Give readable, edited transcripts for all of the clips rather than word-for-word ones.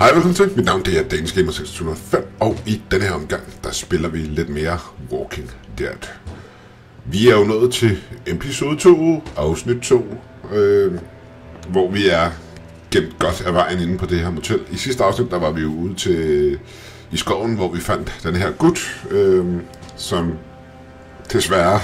Hej, velkommen til. Mit navn det er DanishGamer2605, og i denne her omgang, der spiller vi lidt mere Walking Dead. Vi er jo nået til episode 2, afsnit 2, hvor vi er gemt godt af vejen inde på det her motel. I sidste afsnit, der var vi jo ude i skoven, hvor vi fandt den her gut, som desværre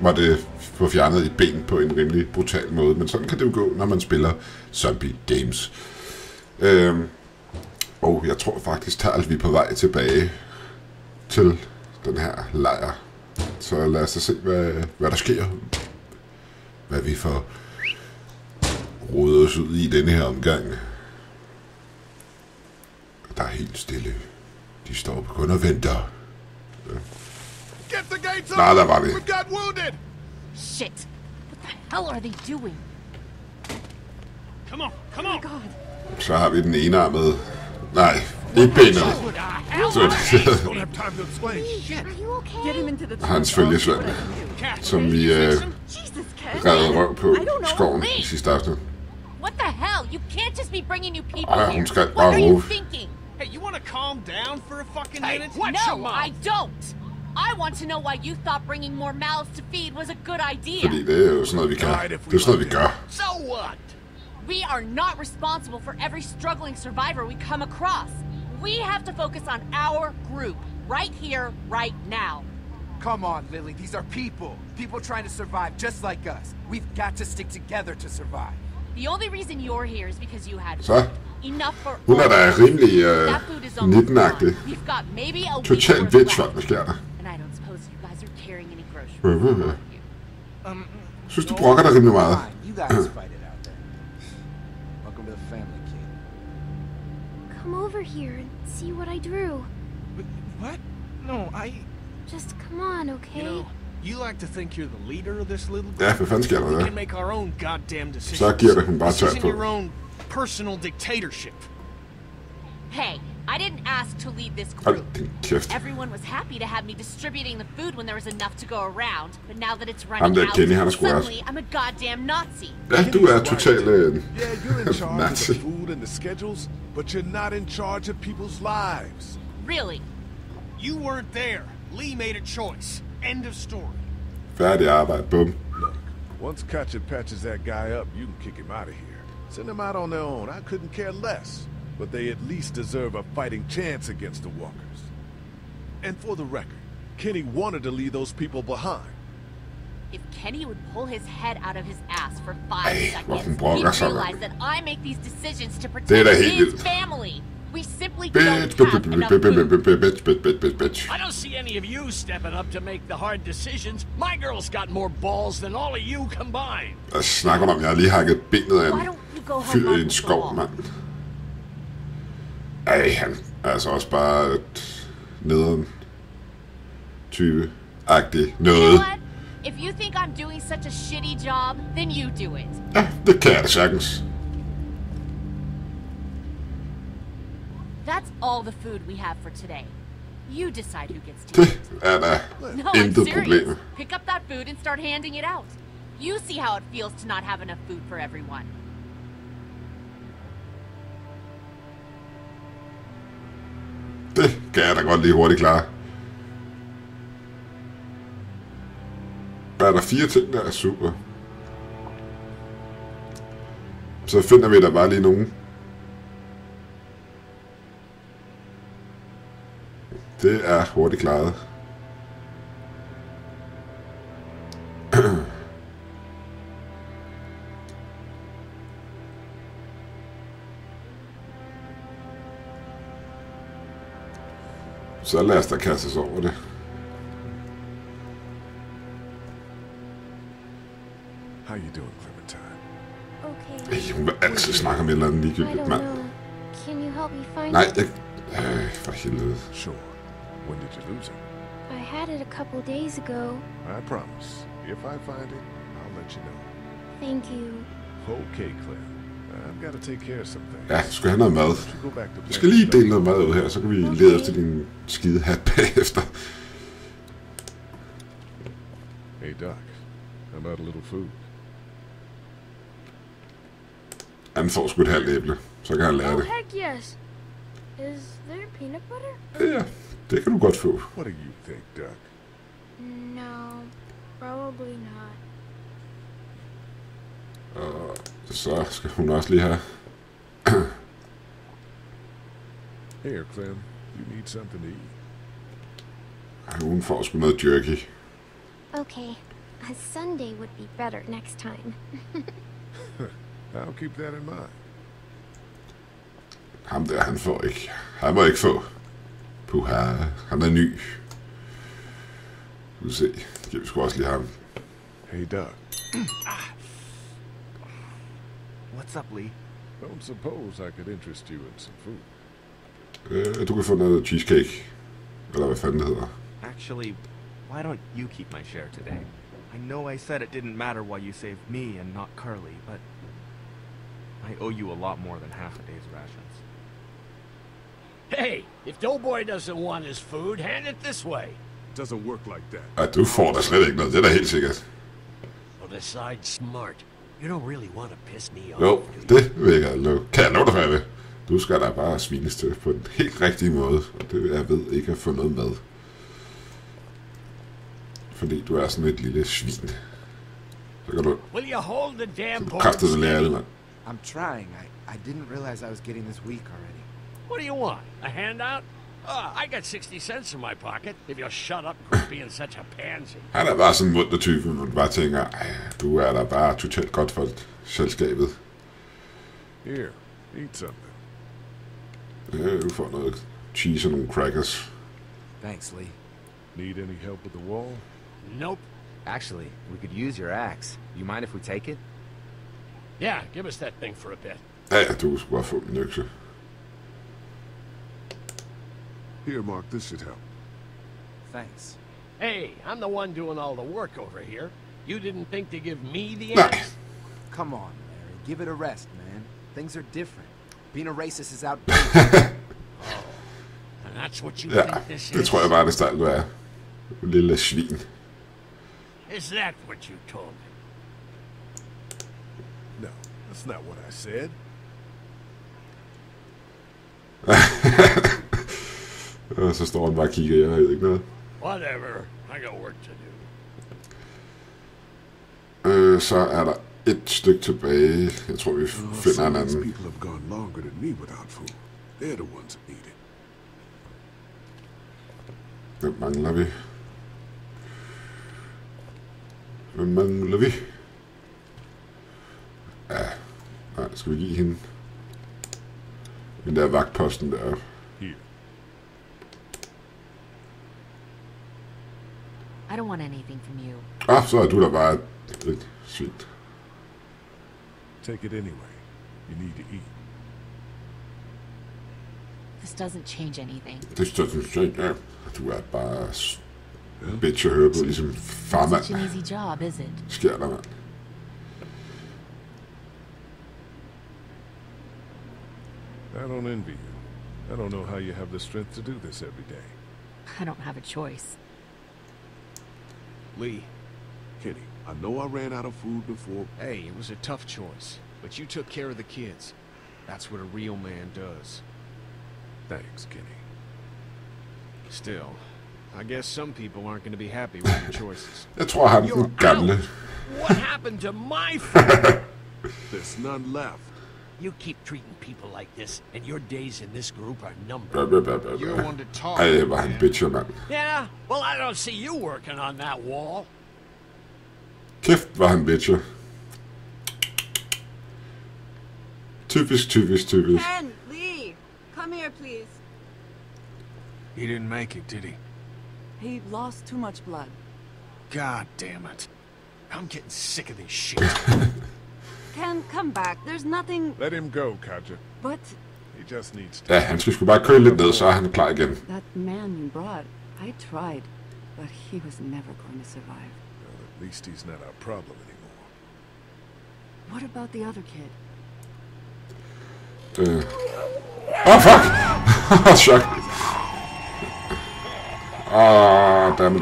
var det få fjernet et ben på en rimelig brutal måde. Men sådan kan det jo gå, når man spiller zombie games. Og jeg tror faktisk talt vi er på vej tilbage til den her lejr. Så lad os se hvad der sker. Hvad vi får rodet os ud i denne her omgang. Der er helt stille. De står på kun og venter. Nej, der var vi. Shit. What the hell are they doing? Come on, come on. Så har vi den enarmede. Nej, ikke benet. Hans følgesvend, som vi reddede røv på skoven i sidste aften. Ej, hun skal bare råbe. Fordi det er jo sådan noget, vi gør. Det er sådan noget, vi gør. We are not responsible for every struggling survivor we come across. We have to focus on our group, right here, right now. Come on, Lily, these are people. People trying to survive just like us. We've got to stick together to survive. The only reason you're here is because you had enough for all of us. That food is almost gone. We've got maybe a week left. And I don't suppose you guys are carrying any groceries. Synes du brokker dig rimelig meget? Come over here and see what I drew. What? No, I... Just come on, okay? You know, you like to think you're the leader of this little group. We can make our own goddamn decisions. This isn't your own personal dictatorship. Hey, I didn't ask to lead this group. Everyone was happy to have me distributing the food when there was enough to go around. But now that it's running out, suddenly I'm a goddamn Nazi. Yeah, you're in charge of the food and the schedules, but you're not in charge of people's lives. Really? You weren't there. Lee made a choice. End of story. Færdig arbejde, boom. Look, once Katja patches that guy up, you can kick him out of here. Send him out on their own. I couldn't care less. But they at least deserve a fighting chance against the walkers. And for the record, Kenny wanted to leave those people behind. If Kenny would pull his head out of his ass for 5 seconds, he'd realize that I make these decisions to protect his family. We simply don't have enough food. I don't see any of you stepping up to make the hard decisions. My girl's got more balls than all of you combined. Jeg snakker om, jeg har lige hakket benet af en fyr i en skov, mand. Ej, han er altså også bare et nederen type-agtigt noget. Ja, det kan jeg da sagtens. Det er da intet problem. Det kan jeg da godt lige hurtigt klare. Der er der 4 ting, der er super. Så finder vi da bare lige nogen. Det er hurtigt klaret. Så lad os da kaste os over det. How you doing, Clementine? Okay. Ej, hun vil altid snakke om et eller andet ligegyldigt, mand. Nej, jeg... for helvede. Sure. When did you lose it? I had it a couple days ago. I promise. If I find it, I'll let you know. Thank you. Okay, Claire. I've got to take care of some things. Ja, du skal have noget mad. Du skal lige dele noget mad ud her, så kan vi lede efter din skide hat bagefter. Hey Doc, how about a little food? Han får sgu et halvt æble, så kan han lære det. Oh heck yes. Is there peanut butter? Yeah, take a look at food. What do you think, Duck? No, probably not. Så skal hun også lige have. Here, Clem. You need something to eat. Hun får sgu noget jerky. Okay, a Sunday would be better next time. I'll keep that in mind. Ham der, han får ikke. Han må ikke få. Puha, han er ny. Du se, giver vi sgu også lige ham. Hey, Doug. What's up, Lee? Don't suppose I could interest you in some food. Du kan få noget cheesecake. Eller hvad fanden det hedder. Actually, why don't you keep my share today? I know I said it didn't matter why you saved me and not Carly, but I owe you a lot more than half a day's rations. Hey, if Doughboy doesn't want his food, hand it this way. It doesn't work like that. Du får da slet ikke noget, det er da helt sikkert. Well, decide smart. You don't really want to piss me off. Jo, det vil jeg gerne lave. Kan jeg lave dig med det? Du skal da bare svines til på den helt rigtige måde, og det vil jeg ved ikke at få noget mad. Fordi du er sådan et lille svin. Så kan du... Så du kræftede lærer det, mand. I'm trying. I didn't realize I was getting this week already. What do you want? A handout? I got 60 cents in my pocket. If you'll shut up, quit being such a pansy. Han er bare sådan en munter type, hvor du bare tænker, du er da bare totalt godt for selskabet. Here, eat something. Ja, du får noget cheese og nogle crackers. Thanks, Lee. Need any help with the wall? Nope. Actually, we could use your axe. You mind if we take it? Yeah, give us that thing for a bit. Ja, du skal bare få min økse. Here, Mark, this should help. Thanks. Hey, I'm the one doing all the work over here. You didn't think to give me the axe? Come on, Larry. Give it a rest, man. Things are different. Being a racist is out. Oh, and that's what you think this is? That's what I'm starting to wear. Little svin. Is that what you told me? No, that's not what I said. Så står han bare og kigger, jeg ved ikke noget. Whatever, I got work to do. Så er der et stykke tilbage. Jeg tror, vi finder en anden. Hvem mangler vi? Ja, nej, skal vi give hende? Den der vagtposten deroppe. I don't want anything from you. Ah, so I do that bad. Sweet. Take it anyway. You need to eat. This doesn't change anything. This doesn't change. I do that bad. Bitch, her but he's a farmer. It's such an easy job, is it? Scared of it. I don't envy you. I don't know how you have the strength to do this every day. I don't have a choice. Lee, Kitty, I know I ran out of food before. Hey, it was a tough choice, but you took care of the kids. That's what a real man does. Thanks, Kitty. Still, I guess some people aren't going to be happy with your choices. That's why I'm out. What happened to my food? There's none left. You keep treating people like this, and your days in this group are numbered. You're one to talk. I am a bitch about it. Yeah, well, I don't see you working on that wall. Kæft, var han bitcher. Typisk. Ken, Lee, come here, please. He didn't make it, did he? He lost too much blood. God damn it. I'm getting sick of this shit. Ken, come back. There's nothing. Let him go, Katja. But he just needs to. Ja, han skal sgu bare køle lidt ned, så er han klar igen. That man you brought, I tried, but he was never going to survive. Well, at least he's not our problem anymore. What about the other kid? Oh fuck! Shock. Ah, damn.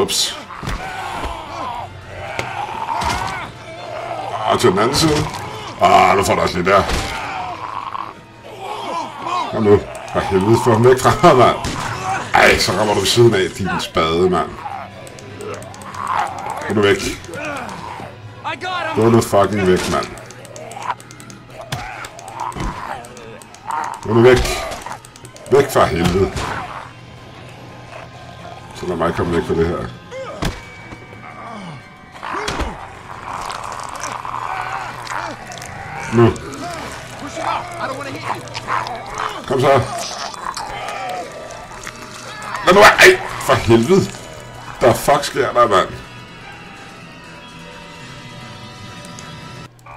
Oops. Til den anden side. Ah, nu får du også lidt der. Kom nu. For helvede, få ham væk fra mig, mand. Ej, så rammer du siden af din spade, mand. Gå nu væk. Gå nu fucking væk, mand. Gå nu væk. Væk fra helvede. Så lad mig komme væk fra det her. Nu. Kom så. Lad nu af. Ej, for helvede. Der fuck sker der, mand.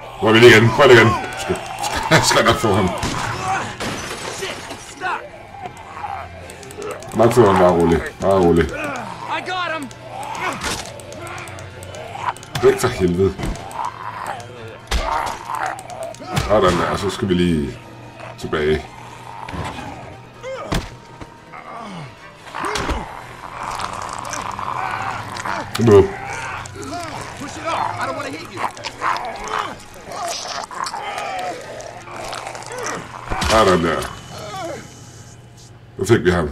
Prøv det igen. Prøv det igen. Skal nok få ham. Nok få ham. Bare rolig. Bare rolig. Væk for helvede. Sådan der, så skal vi lige tilbage. Kom nu. Sådan der. Nu fik vi ham.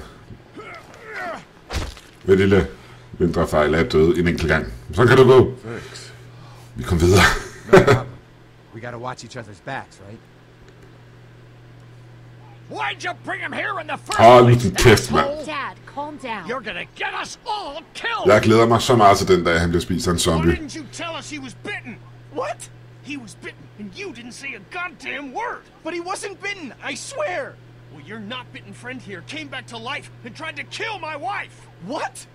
Med lille mindre fejl af døde en enkelt gang. Sådan kan det gå. Vi kom videre. We gotta watch each other's backs, right? Why'd you bring him here in the first place? Dad, calm down. You're gonna get us all killed. Jeg glæder mig så meget til den dag, han bliver spist af en zombie. Why didn't you tell us he was bitten? What? He was bitten, and you didn't say a goddamn word. But he wasn't bitten, I swear. Well, your not bitten friend here came back to life and tried to kill my wife. What?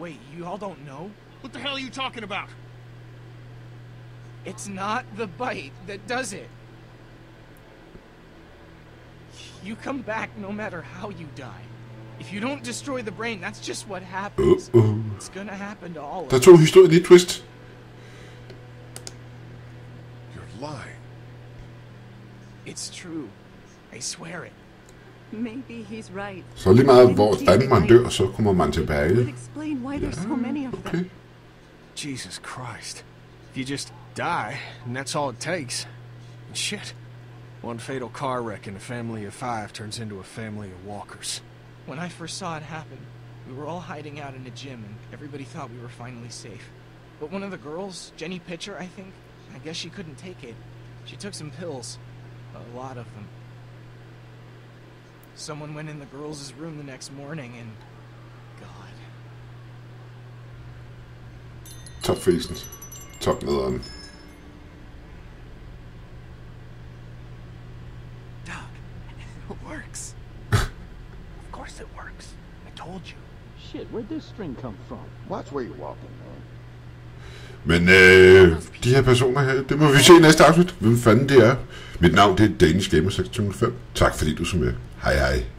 Wait, you all don't know? What the hell are you talking about? It's not the bite that does it. You come back no matter how you die. If you don't destroy the brain, that's just what happens. It's gonna happen to all of us. Der tog historien lige twist. You're lying. It's true. I swear it. Maybe he's right. Så lige meget hvordan man dør, så kommer man tilbage. Ja, okay. Jesus Christ. You just die, and that's all it takes. And shit, one fatal car wreck and a family of 5 turns into a family of walkers. When I first saw it happen, we were all hiding out in a gym, and everybody thought we were finally safe. But one of the girls, Jenny Pitcher, I think, I guess she couldn't take it. She took some pills, a lot of them. Someone went in the girls' room the next morning, and God. Tough reasons. Toplederen. Doug, it works. Of course it works. I told you. Shit, where'd this string come from? Watch where you're walking, man. Men de her personer her, det må vi se i næste afsnit. Hvem fanden det er? Mit navn det er DanishGamer2605. Tak fordi du så med. Hej hej.